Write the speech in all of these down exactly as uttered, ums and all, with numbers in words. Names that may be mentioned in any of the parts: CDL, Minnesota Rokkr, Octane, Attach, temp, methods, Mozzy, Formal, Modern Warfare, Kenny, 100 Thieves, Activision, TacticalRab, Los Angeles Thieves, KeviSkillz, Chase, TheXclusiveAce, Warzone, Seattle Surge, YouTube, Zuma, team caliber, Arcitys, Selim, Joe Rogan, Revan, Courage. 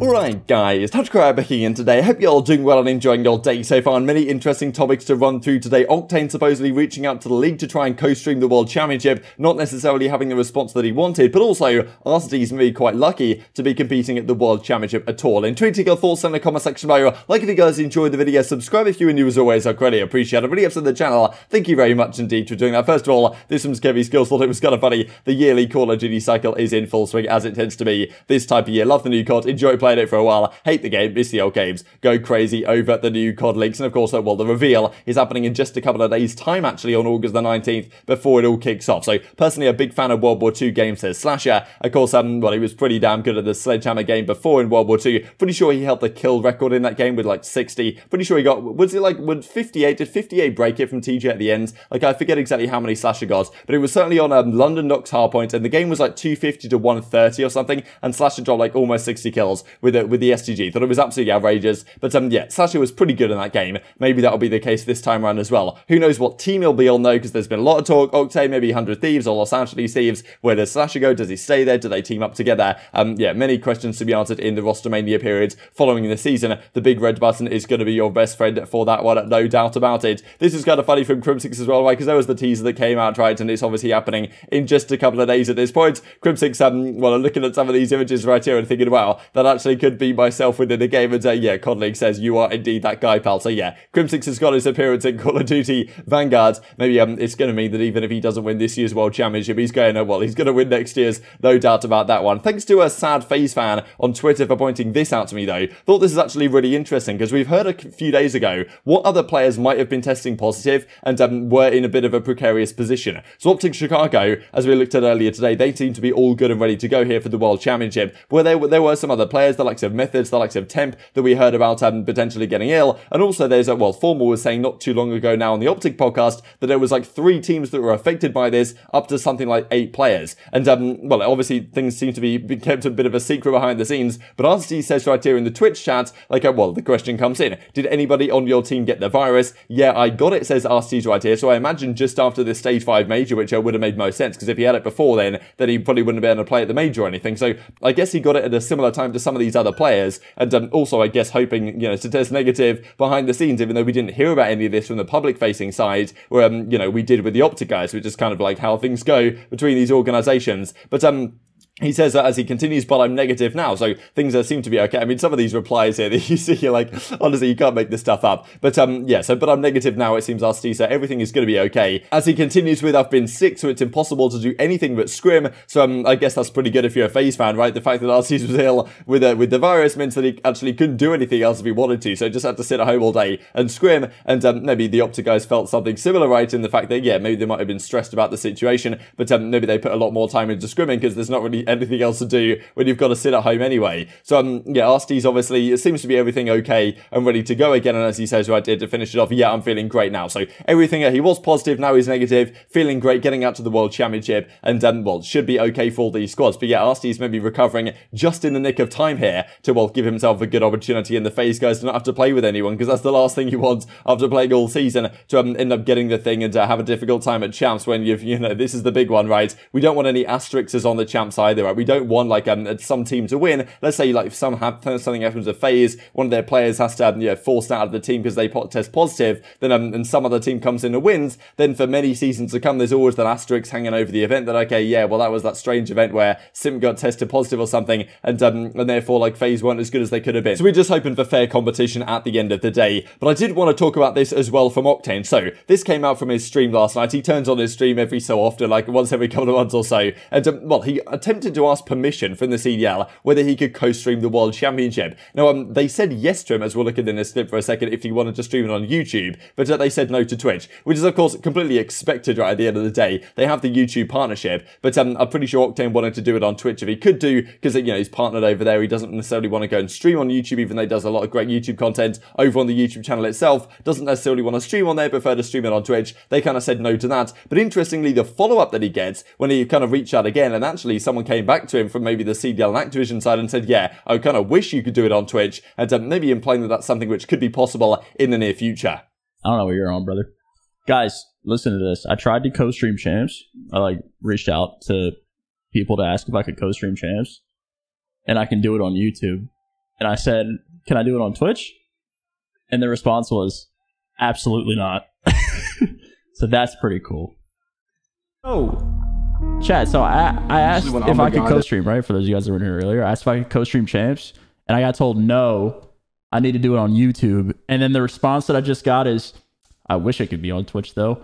Alright guys, TacticalRab back again today. I hope you're all doing well and enjoying your day so far, and many interesting topics to run through today. Octane supposedly reaching out to the league to try and co-stream the World Championship, not necessarily having the response that he wanted, but also Arcitys may be quite lucky to be competing at the World Championship at all. Intrigued to get your thoughts in the comment section below. Like if you guys enjoyed the video, subscribe if you're new as always, I greatly appreciate it. Really up to the channel, thank you very much indeed for doing that. First of all, this one's KeviSkillz, thought it was kind of funny. The yearly Call of Duty cycle is in full swing, as it tends to be this type of year. Love the new C O D, enjoy playing it for a while, hate the game, miss the old games, go crazy over the new C O D leaks, and of course, well, the reveal is happening in just a couple of days' time, actually, on August the nineteenth, before it all kicks off. So, personally, a big fan of World War Two games, says Slasher. Of course, um, well, he was pretty damn good at the Sledgehammer game before in World War Two. Pretty sure he held the kill record in that game with, like, sixty. Pretty sure he got, was it like, would fifty-eight, did fifty-eight break it from T J at the end? Like, I forget exactly how many Slasher got, but it was certainly on um, London Docks Hardpoint, and the game was like two fifty to one thirty or something, and Slasher dropped, like, almost sixty kills with the, with the S G G. Thought it was absolutely outrageous. But um, yeah, Slasher was pretty good in that game. Maybe that'll be the case this time around as well. Who knows what team he'll be on though, because there's been a lot of talk. Octane, maybe one hundred Thieves or Los Angeles Thieves. Where does Slasher go? Does he stay there? Do they team up together? Um, yeah, many questions to be answered in the Rostermania period following the season. The big red button is going to be your best friend for that one, no doubt about it. This is kind of funny from Crimsix as well, right? Because there was the teaser that came out, right? And it's obviously happening in just a couple of days at this point. Crimsix, um, well, I'm looking at some of these images right here and thinking, wow, that actually could be myself within the game, and say, yeah, Conley says you are indeed that guy, pal. So yeah, Crimsix has got his appearance in Call of Duty Vanguard. Maybe um, it's going to mean that even if he doesn't win this year's World Championship, he's going to, well, he's going to win next year's, no doubt about that one. Thanks to a sad FaZe fan on Twitter for pointing this out to me though. Thought this is actually really interesting because we've heard a few days ago what other players might have been testing positive and um, were in a bit of a precarious position. So OpTic Chicago, as we looked at earlier today, they seem to be all good and ready to go here for the World Championship. Where there, there were some other players, the likes of Methods, the likes of Temp, that we heard about um, potentially getting ill. And also there's a, well, Formal was saying not too long ago now on the OpTic podcast that there was like three teams that were affected by this, up to something like eight players. And um, well, obviously things seem to be kept a bit of a secret behind the scenes, but R C says right here in the Twitch chat, like, uh, well, the question comes in, did anybody on your team get the virus? Yeah, I got it, says R C right here. So I imagine just after this stage five major, which uh, would have made most sense, because if he had it before then, then he probably wouldn't have been able to play at the major or anything. So I guess he got it at a similar time to some of these other players, and um, also I guess hoping, you know, to test negative behind the scenes, even though we didn't hear about any of this from the public facing side, where um, you know, we did with the OpTic guys, which is kind of like how things go between these organizations. But um he says that as he continues, but I'm negative now, so things uh, seem to be okay. I mean, some of these replies here that you see, you're like, honestly, you can't make this stuff up. But um, yeah, so, but I'm negative now, it seems, Arcitys, so everything is going to be okay. As he continues with, I've been sick, so it's impossible to do anything but scrim, so um, I guess that's pretty good if you're a FaZe fan, right? The fact that Arcitys was ill with, uh, with the virus meant that he actually couldn't do anything else if he wanted to, so just had to sit at home all day and scrim, and um, maybe the OpTic guys felt something similar, right, in the fact that, yeah, maybe they might have been stressed about the situation, but um, maybe they put a lot more time into scrimming, because there's not really anything else to do when you've got to sit at home anyway. So um, yeah, Arcitys obviously, it seems to be everything okay and ready to go again, and as he says right here to finish it off, yeah, I'm feeling great now. So everything, uh, he was positive, now he's negative, feeling great, getting out to the World Championship, and um, well, should be okay for all these squads. But yeah, Arcitys may be recovering just in the nick of time here to, well, give himself a good opportunity in the FaZe guys to not have to play with anyone, because that's the last thing you want after playing all season, to um, end up getting the thing and uh, have a difficult time at champs when you've, you know, this is the big one, right? We don't want any asterisks on the champs either. Right? We don't want like um, some team to win. Let's say like some have, something happens to FaZe, one of their players has to um, you know, forced out of the team because they test positive, then um, and some other team comes in and wins, then for many seasons to come there's always that asterisk hanging over the event that, okay, yeah, well, that was that strange event where Sim got tested positive or something, and um, and therefore like FaZe weren't as good as they could have been. So we're just hoping for fair competition at the end of the day. But I did want to talk about this as well from Octane. So this came out from his stream last night. He turns on his stream every so often, like once every couple of months or so, and um, well, he attempted to ask permission from the C D L whether he could co-stream the World Championship. Now, um, they said yes to him, as we'll look at in this clip for a second, if he wanted to stream it on YouTube, but uh, they said no to Twitch, which is, of course, completely expected, right, at the end of the day. They have the YouTube partnership, but um, I'm pretty sure Octane wanted to do it on Twitch if he could do, because, you know, he's partnered over there. He doesn't necessarily want to go and stream on YouTube, even though he does a lot of great YouTube content over on the YouTube channel itself. Doesn't necessarily want to stream on there, prefer to stream it on Twitch. They kind of said no to that, but interestingly, the follow-up that he gets when he kind of reached out again, and actually someone came back to him from maybe the C D L and Activision side and said, yeah, I kind of wish you could do it on Twitch, and um, maybe implying that that's something which could be possible in the near future. I don't know where you're on, brother. Guys, listen to this. I tried to co-stream champs. I like reached out to people to ask if I could co-stream champs. and I can do it on YouTube. And I said, can I do it on Twitch? And the response was, absolutely not. So that's pretty cool. Oh, Chad, so I, I asked if I could co-stream, right? For those of you guys that were in here earlier, I asked if I could co-stream Champs, and I got told no, I need to do it on YouTube. And then the response that I just got is, I wish it could be on Twitch, though.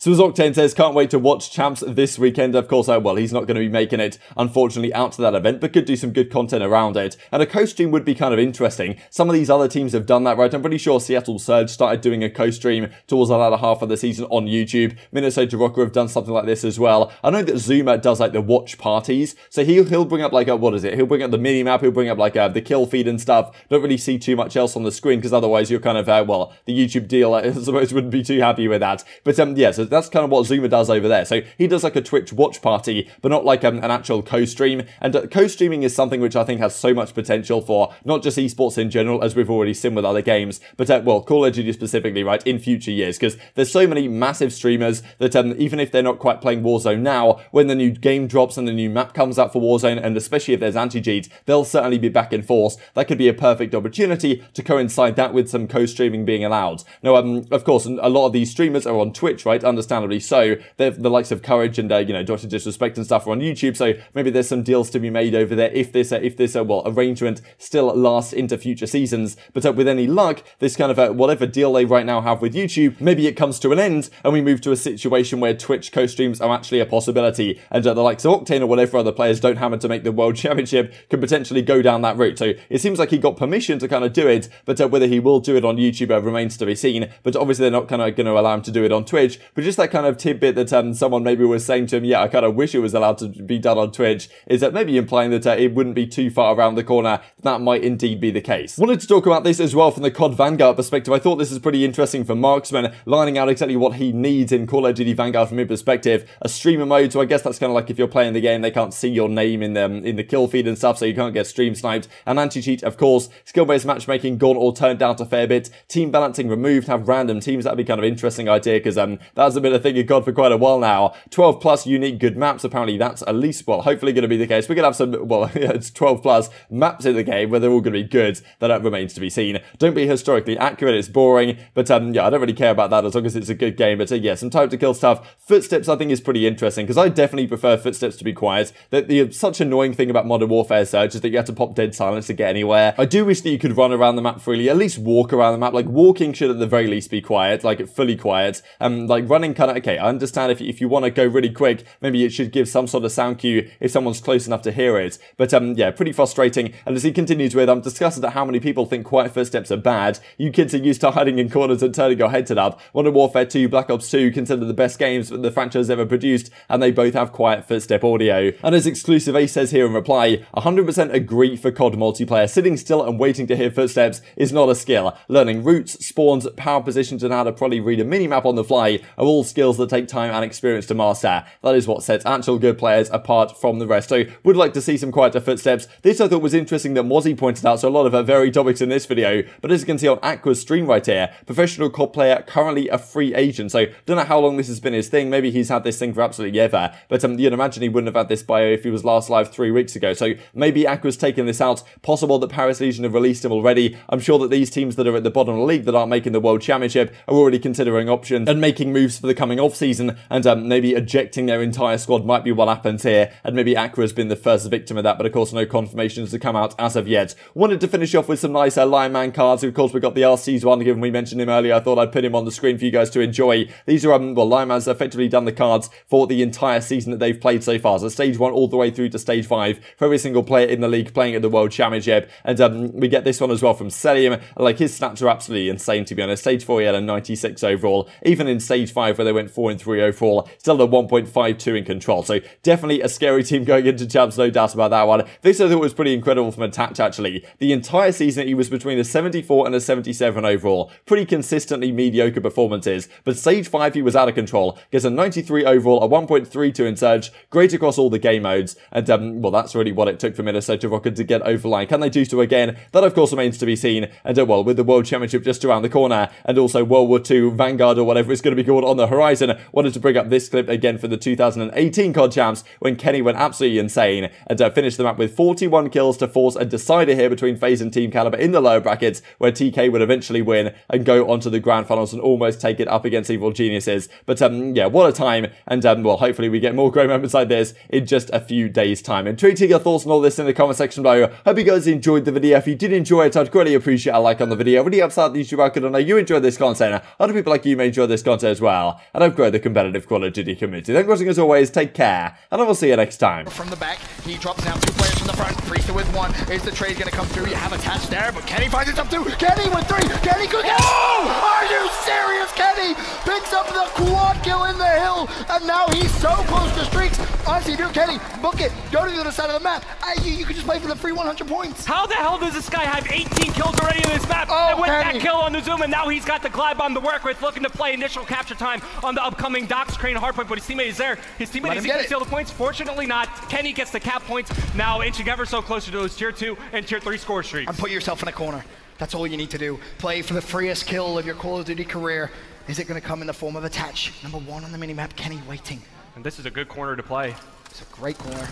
So as Octane says, can't wait to watch Champs this weekend. Of course, I, well, he's not going to be making it, unfortunately, out to that event, but could do some good content around it. And a co-stream would be kind of interesting. Some of these other teams have done that, right? I'm pretty sure Seattle Surge started doing a co-stream towards the latter half of the season on YouTube. Minnesota Rokkr have done something like this as well. I know that Zuma does, like, the watch parties. So he'll, he'll bring up, like, a, what is it? He'll bring up the mini-map, he'll bring up, like, a, the kill feed and stuff. Don't really see too much else on the screen, because otherwise you're kind of, uh, well, the YouTube deal, I suppose, wouldn't be too happy with that. But, um, yeah, so that's kind of what Zuma does over there. So he does like a Twitch watch party, but not like um, an actual co-stream. And uh, co-streaming is something which I think has so much potential for not just esports in general, as we've already seen with other games, but uh, well, Call of Duty specifically, right, in future years, because there's so many massive streamers that um, even if they're not quite playing Warzone now, when the new game drops and the new map comes out for Warzone, and especially if there's anti-cheat, they'll certainly be back in force. That could be a perfect opportunity to coincide that with some co-streaming being allowed. Now, um, of course, a lot of these streamers are on Twitch, right? Understandably so. They're the likes of Courage and uh, you know, Doctor Disrespect and stuff are on YouTube, so maybe there's some deals to be made over there if this uh, if this uh, well, arrangement still lasts into future seasons. But uh, with any luck, this kind of uh, whatever deal they right now have with YouTube, maybe it comes to an end and we move to a situation where Twitch co-streams are actually a possibility, and uh, the likes of Octane or whatever other players don't happen to make the World Championship could potentially go down that route. So it seems like he got permission to kind of do it, but uh, whether he will do it on YouTube uh, remains to be seen. But obviously they're not kind of going to allow him to do it on Twitch. But just that kind of tidbit that um, someone maybe was saying to him, yeah, I kind of wish it was allowed to be done on Twitch, is that maybe implying that uh, it wouldn't be too far around the corner. That might indeed be the case. Wanted to talk about this as well from the C O D Vanguard perspective. I thought this is pretty interesting for Marksman, lining out exactly what he needs in Call of Duty Vanguard from his perspective. A streamer mode, so I guess that's kind of like if you're playing the game, they can't see your name in the, in the kill feed and stuff, so you can't get stream sniped. And anti-cheat, of course. Skill-based matchmaking gone or turned down to a fair bit. Team balancing removed, have random teams. That'd be kind of an interesting idea, because um, that hasn't been a thing you've got for quite a while now. twelve plus unique good maps. Apparently that's at least, well, hopefully going to be the case. We're going to have some, well, it's twelve plus maps in the game where they're all going to be good. That remains to be seen. Don't be historically accurate. It's boring. But um, yeah, I don't really care about that as long as it's a good game. But uh, yeah, some time to kill stuff. Footsteps, I think, is pretty interesting, because I definitely prefer footsteps to be quiet. The, the such annoying thing about Modern Warfare Surge is that you have to pop dead silence to get anywhere. I do wish that you could run around the map freely, at least walk around the map. Like, walking should at the very least be quiet, like fully quiet. Um, like, running kind of, okay, I understand if you, if you want to go really quick, maybe it should give some sort of sound cue if someone's close enough to hear it. But um, yeah, pretty frustrating. And as he continues with, I'm disgusted at how many people think quiet footsteps are bad. You kids are used to hiding in corners and turning your head up. Modern Warfare two, Black Ops two, considered the best games that the franchise ever produced, and they both have quiet footstep audio. And as TheXclusiveAce says here in reply, one hundred percent agree for C O D multiplayer. Sitting still and waiting to hear footsteps is not a skill. Learning routes, spawns, power positions, and how to probably read a minimap on the fly are all skills that take time and experience to master. That is what sets actual good players apart from the rest. So would like to see some quieter footsteps. This I thought was interesting that Mozzy pointed out, so a lot of uh, very topics in this video. But as you can see on Aqua's stream right here, professional C O D player, currently a free agent. So don't know how long this has been his thing. Maybe he's had this thing for absolutely ever. But um, you'd imagine he wouldn't have had this bio if he was last live three weeks ago. So maybe Aqua's taken this out. Possible that Paris Legion have released him already. I'm sure that these teams that are at the bottom of the league that aren't making the World Championship are already considering options and making moves for the coming off-season, and um, maybe ejecting their entire squad might be what happens here, and maybe Akkra has been the first victim of that, but of course no confirmations to come out as of yet. Wanted to finish off with some nice uh, Lion Man cards. Of course, we got the R C's one, given we mentioned him earlier. I thought I'd put him on the screen for you guys to enjoy. These are, um, well, Lion Man's effectively done the cards for the entire season that they've played so far, so stage one all the way through to stage five for every single player in the league playing at the World Championship. And um, we get this one as well from Selim. Like, his snaps are absolutely insane, to be honest. Stage four, he had a ninety-six overall, even in stage five where they went four and three overall, still a one point five two in control. So definitely a scary team going into Champs, no doubt about that one. This I thought was pretty incredible from Attach, actually. The entire season he was between a seventy-four and a seventy-seven overall. Pretty consistently mediocre performances, but stage five he was out of control. Gets a ninety-three overall, a one point three two in Surge, great across all the game modes, and um, well, that's really what it took for Minnesota Rokkr to get over line. Can they do so again? That of course remains to be seen, and uh, well, with the World Championship just around the corner, and also World War two, Vanguard or whatever it's going to be called on the the horizon. Wanted to bring up this clip again for the two thousand eighteen C O D champs when Kenny went absolutely insane and uh, finished the map with forty-one kills to force a decider here between FaZe and Team Caliber in the lower brackets, where T K would eventually win and go onto the grand finals and almost take it up against Evil Geniuses. But um, yeah, what a time. And um, well, hopefully we get more great moments like this in just a few days time. Intrigued to your thoughts on all this in the comment section below. Hope you guys enjoyed the video. If you did enjoy it, I'd greatly appreciate a like on the video. Really helps out the YouTube algorithm. I know you enjoy this content. Other people like you may enjoy this content as well. And I've grown the competitive Call of Duty community. Thanks for watching as always. Take care. And I will see you next time. From the back, he drops down two players from the front. Freester with one. Is the trade going to come through? You have Attach there, but Kenny finds it up too. Kenny with three. Kenny could get... Oh! Are you serious? Kenny picks up the quad kill in the hill, and now he's so close to streaks. Honestly, dude, Kenny, book it. Go to the other side of the map. I, you, you can just play for the free one hundred points. How the hell does this guy have eighteen kills already in this map? Oh, and with Kenny. That kill on the Zuma, now he's got the glide bomb to work with, looking to play initial capture time on the upcoming Doc's Crane hardpoint, but his teammate is there. His teammate is going to steal the points. Fortunately not. Kenny gets the cap points, now inching ever so closer to those tier two and tier three score streaks. And put yourself in a corner. That's all you need to do. Play for the freest kill of your Call of Duty career. Is it going to come in the form of Attach? Number one on the minimap, Kenny waiting. And this is a good corner to play. It's a great corner.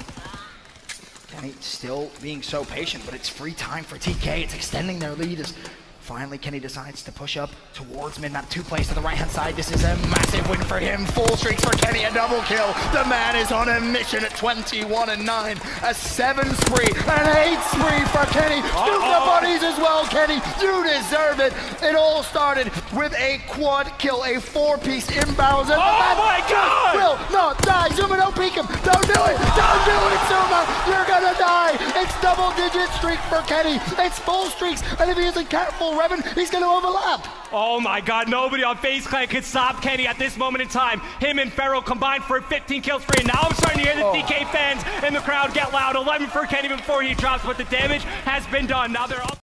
Kenny still being so patient, but it's free time for T K. It's extending their lead as finally Kenny decides to push up towards midmap. Two plays to the right-hand side. This is a massive win for him. Full streaks for Kenny, a double kill. The man is on a mission at twenty-one and nine. A seven spree, an eight spree for Kenny. Uh-oh. Scoop the buddies as well, Kenny. You deserve it. It all started with a quad kill, a four-piece inbounds. And oh the my God! Will not die. Zuma, don't peek him. Don't do it. Don't do it, Zuma. You're gonna die. It's double-digit streak for Kenny. It's full streaks, and if he isn't careful, Revan, he's going to overlap. Oh my God, nobody on FaZe Clan could stop Kenny at this moment in time. Him and Pharaoh combined for fifteen kills free. Now I'm starting to hear the oh. T K fans in the crowd get loud. eleven for Kenny before he drops, but the damage has been done. Now they're all